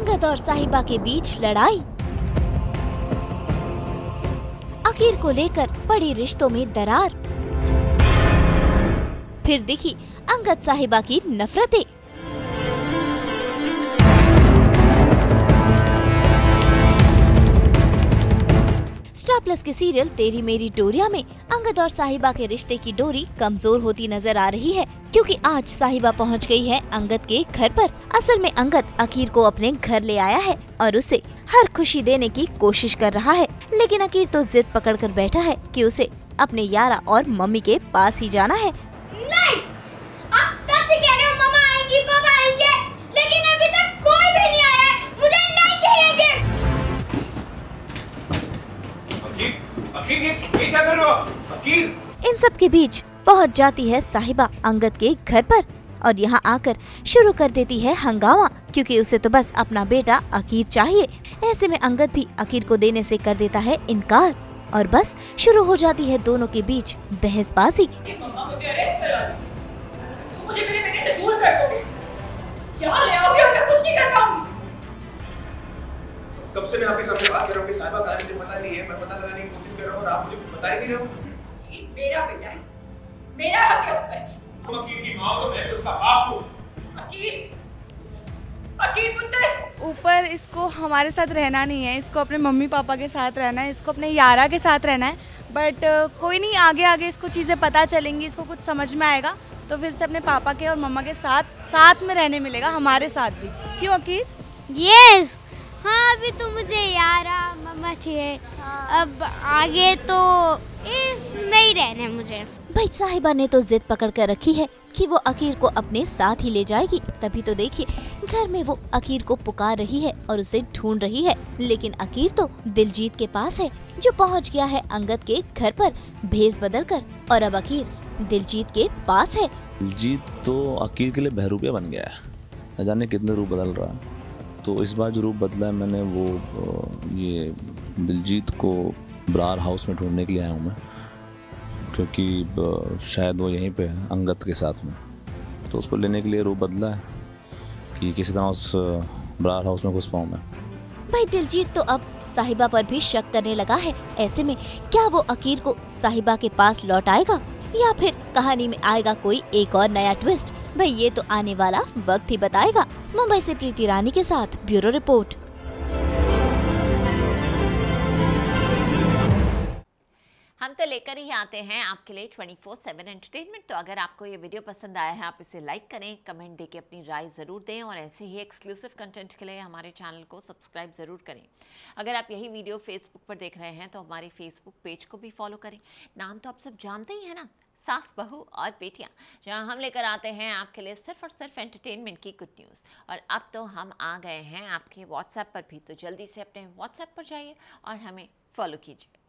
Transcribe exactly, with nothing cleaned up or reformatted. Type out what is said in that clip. अंगद और साहिबा के बीच लड़ाई अकीर को लेकर बड़ी रिश्तों में दरार, फिर दिखी अंगद साहिबा की नफरतें। स्टार प्लस के सीरियल तेरी मेरी डोरिया में अंगद और साहिबा के रिश्ते की डोरी कमजोर होती नजर आ रही है, क्योंकि आज साहिबा पहुंच गई है अंगद के घर पर। असल में अंगद अकीर को अपने घर ले आया है और उसे हर खुशी देने की कोशिश कर रहा है, लेकिन अकीर तो जिद पकड़ कर बैठा है कि उसे अपने यारा और मम्मी के पास ही जाना है। इन सब के बीच पहुंच जाती है साहिबा अंगद के घर पर और यहां आकर शुरू कर देती है हंगामा, क्योंकि उसे तो बस अपना बेटा अकीर चाहिए। ऐसे में अंगद भी अकीर को देने से कर देता है इनकार और बस शुरू हो जाती है दोनों के बीच बहसबाजी। कब से मैं आपके सामने बात कर रहा हूँ, साहिबा का मुझे पता नहीं है, मैं पता लगाने की कोशिश कर रहा हूँ और आप मुझे बता ही नहीं रहे हो। मेरा बेटा है, मेरा हक है उसका। तुम अकीर की मां हो, मैं उसका बाप हूं। अकीर, अकीर पुत्र। ऊपर इसको हमारे साथ रहना नहीं है, इसको अपने मम्मी पापा के साथ रहना है, इसको अपने यारा के साथ रहना है। बट कोई नहीं, आगे आगे इसको चीज़ें पता चलेंगी, इसको कुछ समझ में आएगा तो फिर से अपने पापा के और मम्मा के साथ साथ में रहने मिलेगा, हमारे साथ भी। क्यों अकीर? यस हाँ, अभी तो मुझे यारा मम्मा चाहिए, अब आगे तो इसमें ही रहने मुझे। भाई साहिबा ने तो जिद पकड़ कर रखी है कि वो अकीर को अपने साथ ही ले जाएगी। तभी तो देखिए घर में वो अकीर को पुकार रही है और उसे ढूंढ रही है, लेकिन अकीर तो दिलजीत के पास है जो पहुंच गया है अंगद के घर पर भेस बदल कर। और अब अकीर दिलजीत के पास है। दिलजीत तो अकीर के लिए बहरूपिया बन गया है, न जाने कितने रूप बदल रहा है। तो इस बार जो रूप बदला है मैंने, वो ये दिलजीत को ब्रार हाउस में ढूंढने के लिए आया हूँ मैं, क्योंकि शायद वो यहीं पे है अंगद के साथ में, तो उसको लेने के लिए रूप बदला है कि किसी तरह उस ब्रार हाउस में घुस पाऊँ मैं। भाई दिलजीत तो अब साहिबा पर भी शक करने लगा है। ऐसे में क्या वो अकीर को साहिबा के पास लौटाएगा या फिर कहानी में आएगा कोई एक और नया ट्विस्ट? भाई ये तो आने वाला वक्त ही बताएगा। मुंबई से प्रीति रानी के साथ ब्यूरो रिपोर्ट। हम तो लेकर ही आते हैं आपके लिए ट्वेंटी फोर सेवन एंटरटेनमेंट। तो अगर आपको ये वीडियो पसंद आया है आप इसे लाइक करें, कमेंट देके अपनी राय ज़रूर दें और ऐसे ही एक्सक्लूसिव कंटेंट के लिए हमारे चैनल को सब्सक्राइब ज़रूर करें। अगर आप यही वीडियो फेसबुक पर देख रहे हैं तो हमारे फेसबुक पेज को भी फॉलो करें। नाम तो आप सब जानते ही है ना, सास बहू और बेटियाँ, जहाँ हम लेकर आते हैं आपके लिए सिर्फ और सिर्फ एंटरटेनमेंट की गुड न्यूज़। और अब तो हम आ गए हैं आपके व्हाट्सएप पर भी, तो जल्दी से अपने व्हाट्सएप पर जाइए और हमें फॉलो कीजिए।